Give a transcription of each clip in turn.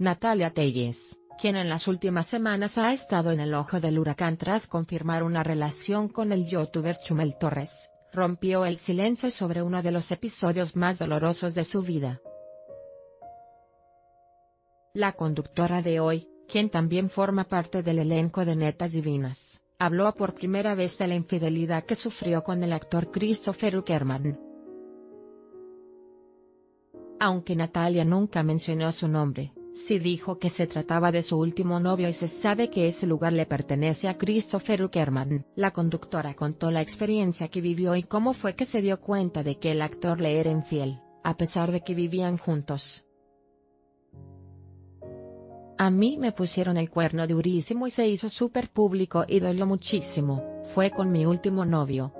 Natalia Téllez, quien en las últimas semanas ha estado en el ojo del huracán tras confirmar una relación con el youtuber Chumel Torres, rompió el silencio sobre uno de los episodios más dolorosos de su vida. La conductora de Hoy, quien también forma parte del elenco de Netas Divinas, habló por primera vez de la infidelidad que sufrió con el actor Christopher Uckermann. Aunque Natalia nunca mencionó su nombre, sí dijo que se trataba de su último novio y se sabe que ese lugar le pertenece a Christopher Uckermann. La conductora contó la experiencia que vivió y cómo fue que se dio cuenta de que el actor le era infiel, a pesar de que vivían juntos. A mí me pusieron el cuerno durísimo y se hizo súper público y dolió muchísimo, fue con mi último novio,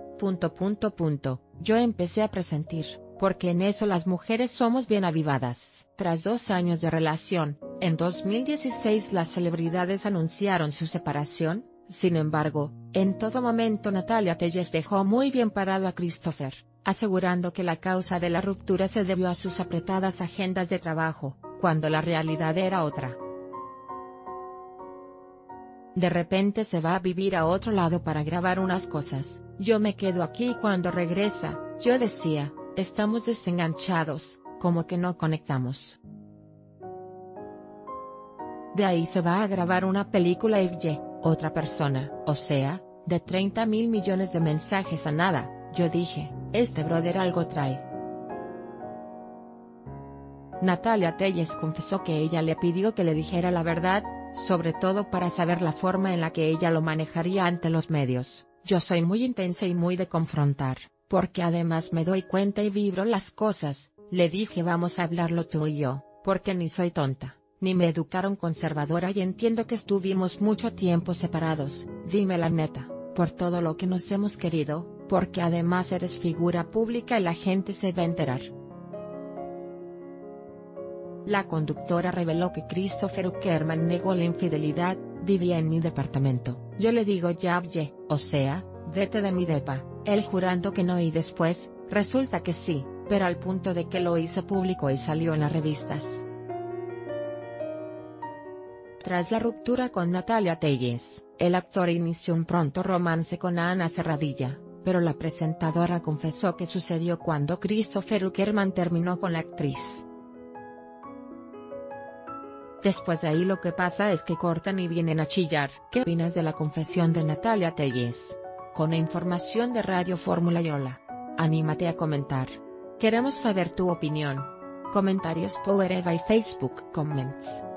yo empecé a presentir, porque en eso las mujeres somos bien avivadas. Tras 2 años de relación, en 2016 las celebridades anunciaron su separación. Sin embargo, en todo momento Natalia Téllez dejó muy bien parado a Christopher, asegurando que la causa de la ruptura se debió a sus apretadas agendas de trabajo, cuando la realidad era otra. De repente se va a vivir a otro lado para grabar unas cosas, yo me quedo aquí y cuando regresa, yo decía, estamos desenganchados, como que no conectamos. De ahí se va a grabar una película y otra persona, o sea, de 30.000 millones de mensajes a nada, yo dije, este brother algo trae. Natalia Téllez confesó que ella le pidió que le dijera la verdad, sobre todo para saber la forma en la que ella lo manejaría ante los medios. Yo soy muy intensa y muy de confrontar, porque además me doy cuenta y vibro las cosas, le dije vamos a hablarlo tú y yo, porque ni soy tonta, ni me educaron conservadora y entiendo que estuvimos mucho tiempo separados, dime la neta, por todo lo que nos hemos querido, porque además eres figura pública y la gente se va a enterar. La conductora reveló que Christopher Uckermann negó la infidelidad, vivía en mi departamento, yo le digo ya o sea, vete de mi depa, él jurando que no y después, resulta que sí, pero al punto de que lo hizo público y salió en las revistas. Tras la ruptura con Natalia Téllez, el actor inició un pronto romance con Ana Serradilla, pero la presentadora confesó que sucedió cuando Christopher Uckermann terminó con la actriz. Después de ahí lo que pasa es que cortan y vienen a chillar. ¿Qué opinas de la confesión de Natalia Téllez? Con información de Radio Fórmula y Hola. Anímate a comentar. Queremos saber tu opinión. Comentarios Power Eva y Facebook Comments.